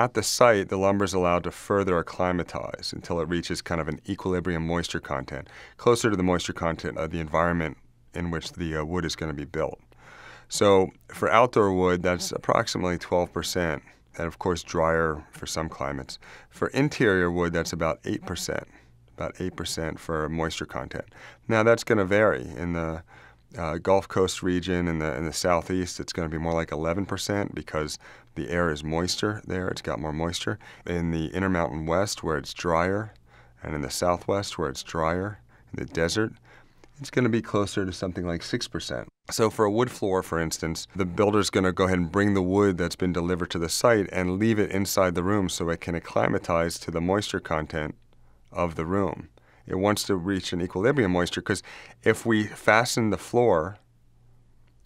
At the site, the lumber is allowed to further acclimatize until it reaches kind of an equilibrium moisture content, closer to the moisture content of the environment in which the wood is going to be built. So for outdoor wood, that's approximately 12%, and of course drier for some climates. For interior wood, that's about 8% for moisture content. Now that's going to vary. In the Gulf Coast region in the southeast, it's going to be more like 11% because the air is moister there. It's got more moisture. In the Intermountain West, where it's drier, and in the Southwest, where it's drier, in the desert, it's going to be closer to something like 6%. So for a wood floor, for instance, the builder's going to go ahead and bring the wood that's been delivered to the site and leave it inside the room so it can acclimatize to the moisture content of the room. It wants to reach an equilibrium moisture, because if we fasten the floor,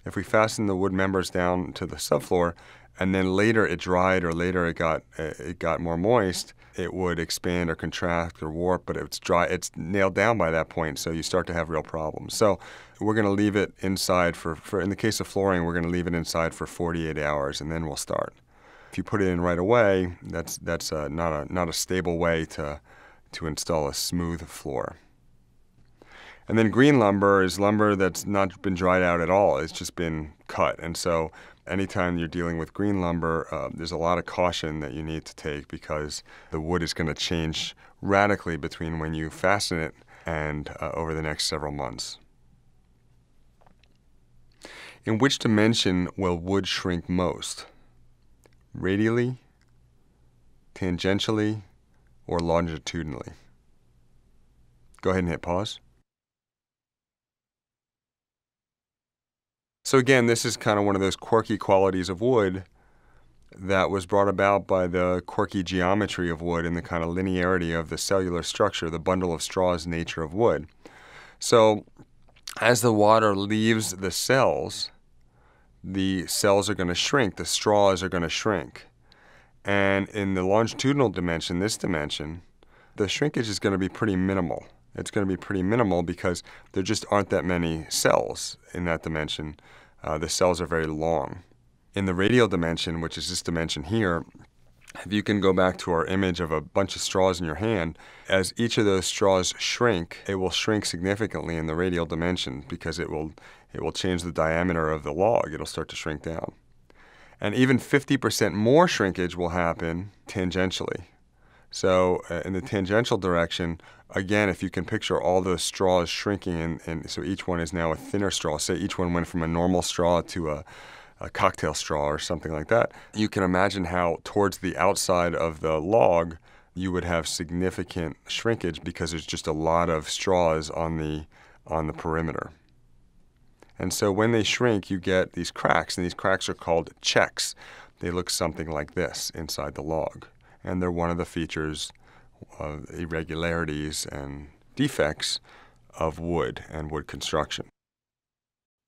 if we fasten the wood members down to the subfloor, and then later it dried or later it got more moist, it would expand or contract or warp, but it's dry, it's nailed down by that point, so you start to have real problems. So we're going to leave it inside for in the case of flooring, we're going to leave it inside for 48 hours, and then we'll start. If you put it in right away, that's not a stable way to install a smooth floor. And then green lumber is lumber that's not been dried out at all. It's just been cut. And so anytime you're dealing with green lumber, there's a lot of caution that you need to take, because the wood is going to change radically between when you fasten it and over the next several months. In which dimension will wood shrink most? Radially, tangentially, or longitudinally? Go ahead and hit pause. So again, this is kind of one of those quirky qualities of wood that was brought about by the quirky geometry of wood and the kind of linearity of the cellular structure, the bundle of straws nature of wood. So as the water leaves the cells are going to shrink, the straws are going to shrink. And in the longitudinal dimension, this dimension, the shrinkage is going to be pretty minimal. It's going to be pretty minimal because there just aren't that many cells in that dimension. The cells are very long. In the radial dimension, which is this dimension here, if you can go back to our image of a bunch of straws in your hand, as each of those straws shrink, it will shrink significantly in the radial dimension, because it will change the diameter of the log. It'll start to shrink down. And even 50% more shrinkage will happen tangentially. So in the tangential direction, again, if you can picture all those straws shrinking, and so each one is now a thinner straw, say each one went from a normal straw to a cocktail straw or something like that, you can imagine how towards the outside of the log you would have significant shrinkage, because there's just a lot of straws on the perimeter. And so when they shrink, you get these cracks, and these cracks are called checks. They look something like this inside the log. And they're one of the features of irregularities and defects of wood and wood construction.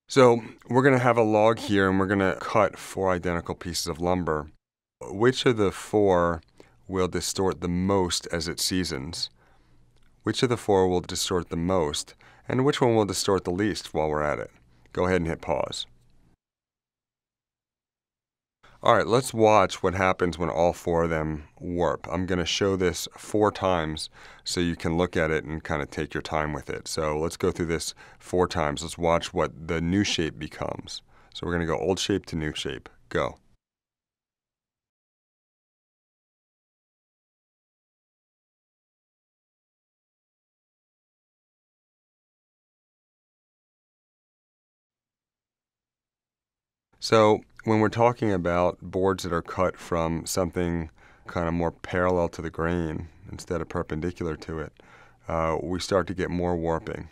So we're going to have a log here, and we're going to cut 4 identical pieces of lumber. Which of the 4 will distort the most as it seasons? Which of the 4 will distort the most? And which one will distort the least while we're at it? Go ahead and hit pause. All right, let's watch what happens when all 4 of them warp. I'm going to show this 4 times so you can look at it and kind of take your time with it. So let's go through this 4 times. Let's watch what the new shape becomes. So we're going to go old shape to new shape. Go. So when we're talking about boards that are cut from something kind of more parallel to the grain instead of perpendicular to it, we start to get more warping.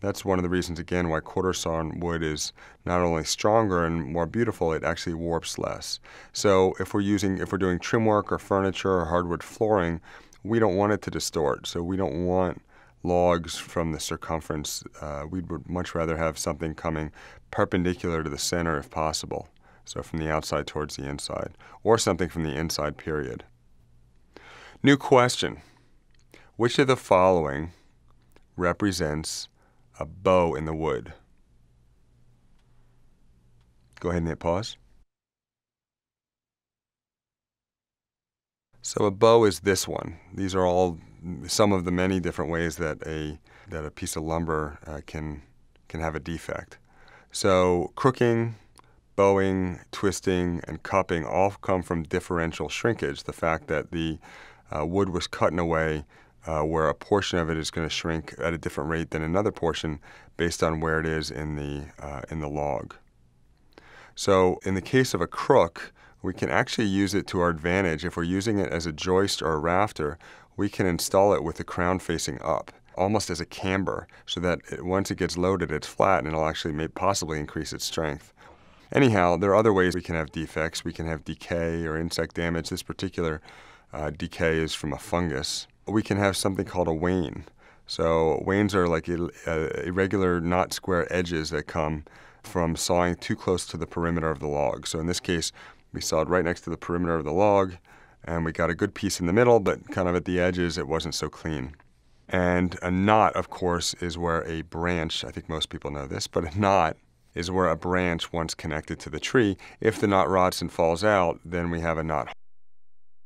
That's one of the reasons, again, why quarter-sawn wood is not only stronger and more beautiful, it actually warps less. So if we're doing trim work or furniture or hardwood flooring, we don't want it to distort. So we don't want logs from the circumference. We would much rather have something coming perpendicular to the center if possible, so from the outside towards the inside, or something from the inside, period. New question. Which of the following represents a bow in the wood? Go ahead and hit pause. So a bow is this one. These are all some of the many different ways that a piece of lumber can have a defect. So crooking, bowing, twisting, and cupping all come from differential shrinkage, the fact that the wood was cut in a way where a portion of it is going to shrink at a different rate than another portion based on where it is in the log. So in the case of a crook, we can actually use it to our advantage. If we're using it as a joist or a rafter, we can install it with the crown facing up, almost as a camber, so that once it gets loaded, it's flat, and it'll actually possibly increase its strength. Anyhow, there are other ways we can have defects. We can have decay or insect damage. This particular decay is from a fungus. We can have something called a wane. So wanes are like irregular, not square edges that come from sawing too close to the perimeter of the log. So in this case, we sawed right next to the perimeter of the log, and we got a good piece in the middle, but kind of at the edges, it wasn't so clean. And a knot, of course, is where a branch, I think most people know this, but a knot is where a branch once connected to the tree. If the knot rots and falls out, then we have a knot.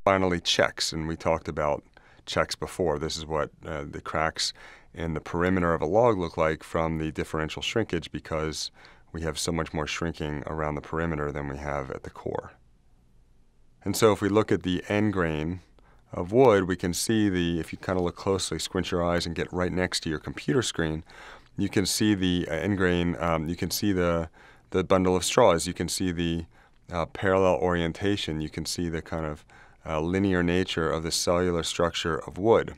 Finally, checks, and we talked about checks before. This is what the cracks in the perimeter of a log look like from the differential shrinkage, because we have so much more shrinking around the perimeter than we have at the core. And so if we look at the end grain of wood, we can see if you kind of look closely, squint your eyes and get right next to your computer screen, you can see the end grain, you can see the bundle of straws, you can see the parallel orientation, you can see the kind of linear nature of the cellular structure of wood.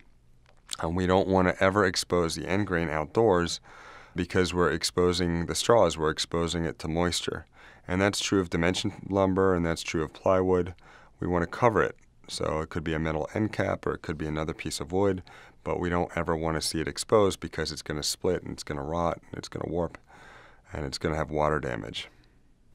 And we don't want to ever expose the end grain outdoors, because we're exposing the straws, we're exposing it to moisture. And that's true of dimension lumber, and that's true of plywood. We want to cover it. So it could be a metal end cap, or it could be another piece of wood, but we don't ever want to see it exposed, because it's going to split, and it's going to rot, and it's going to warp, and it's going to have water damage.